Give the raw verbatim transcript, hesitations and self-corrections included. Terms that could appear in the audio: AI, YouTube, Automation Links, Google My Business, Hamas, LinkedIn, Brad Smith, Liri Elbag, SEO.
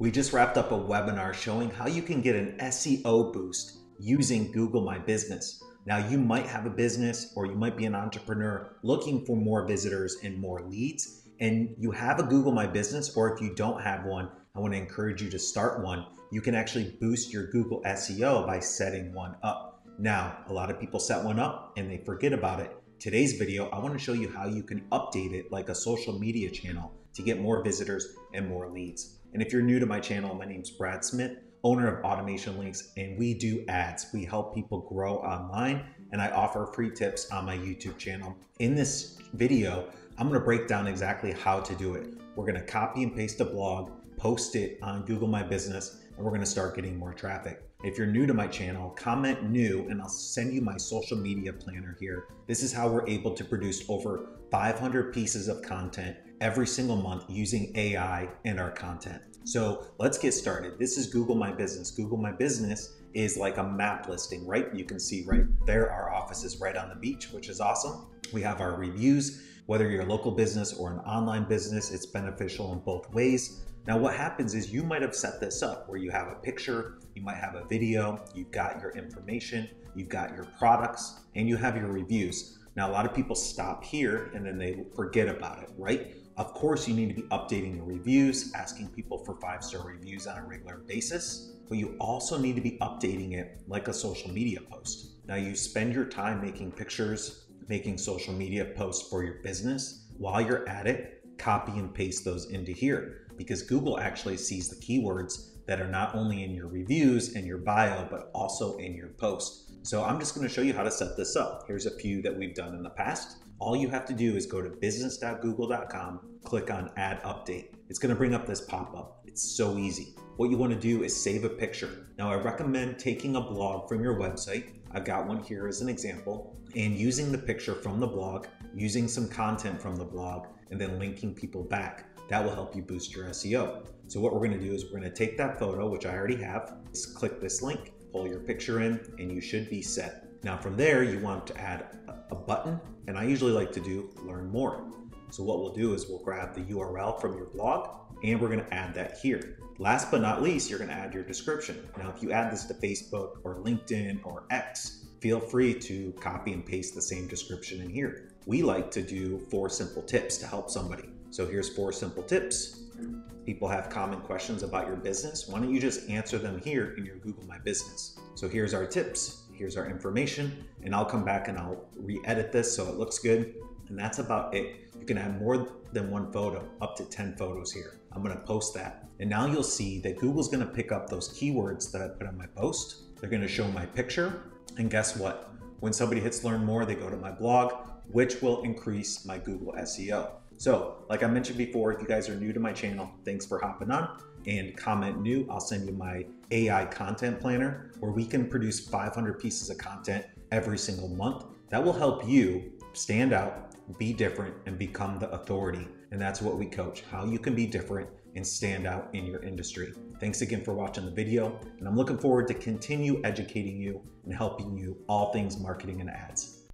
We just wrapped up a webinar showing how you can get an S E O boost using Google My Business. Now, you might have a business or you might be an entrepreneur looking for more visitors and more leads, and you have a Google My Business, or if you don't have one, I want to encourage you to start one. You can actually boost your Google S E O by setting one up. Now, a lot of people set one up and they forget about it. Today's video, I want to show you how you can update it like a social media channel to get more visitors and more leads. And if you're new to my channel, my name's Brad Smith, owner of Automation Links, and we do ads. We help people grow online, and I offer free tips on my YouTube channel. In this video, I'm gonna break down exactly how to do it. We're gonna copy and paste a blog, post it on Google My Business, and we're gonna start getting more traffic. If you're new to my channel, comment new, and I'll send you my social media planner here. This is how we're able to produce over five hundred pieces of content every single month using A I and our content. So let's get started. This is Google My Business. Google My Business is like a map listing, right? You can see right there, our office is right on the beach, which is awesome. We have our reviews. Whether you're a local business or an online business, it's beneficial in both ways. Now, what happens is you might have set this up where you have a picture, you might have a video, you've got your information, you've got your products, and you have your reviews. Now, a lot of people stop here and then they forget about it, right? Of course, you need to be updating your reviews, asking people for five-star reviews on a regular basis, but you also need to be updating it like a social media post. Now, you spend your time making pictures, making social media posts for your business. While you're at it, copy and paste those into here, because Google actually sees the keywords that are not only in your reviews and your bio, but also in your post. So I'm just gonna show you how to set this up. Here's a few that we've done in the past. All you have to do is go to business dot google dot com, click on Add Update. It's gonna bring up this pop-up. It's so easy. What you wanna do is save a picture. Now, I recommend taking a blog from your website. I've got one here as an example, and using the picture from the blog, using some content from the blog, and then linking people back. That will help you boost your S E O. So what we're gonna do is we're gonna take that photo, which I already have, just click this link, pull your picture in, and you should be set. Now from there, you want to add a button, and I usually like to do learn more. So what we'll do is we'll grab the U R L from your blog, and we're gonna add that here. Last but not least, you're gonna add your description. Now, if you add this to Facebook or LinkedIn or X, feel free to copy and paste the same description in here. We like to do four simple tips to help somebody. So here's four simple tips. People have common questions about your business. Why don't you just answer them here in your Google My Business? So here's our tips, here's our information, and I'll come back and I'll re-edit this so it looks good. And that's about it. You can add more than one photo, up to ten photos here. I'm gonna post that. And now you'll see that Google's gonna pick up those keywords that I put on my post. They're gonna show my picture. And guess what? When somebody hits learn more, they go to my blog, which will increase my Google S E O. So like I mentioned before, if you guys are new to my channel, thanks for hopping on, and comment new. I'll send you my A I content planner where we can produce five hundred pieces of content every single month. That will help you stand out, be different, and become the authority. And that's what we coach, how you can be different and stand out in your industry. Thanks again for watching the video, and I'm looking forward to continue educating you and helping you all things marketing and ads.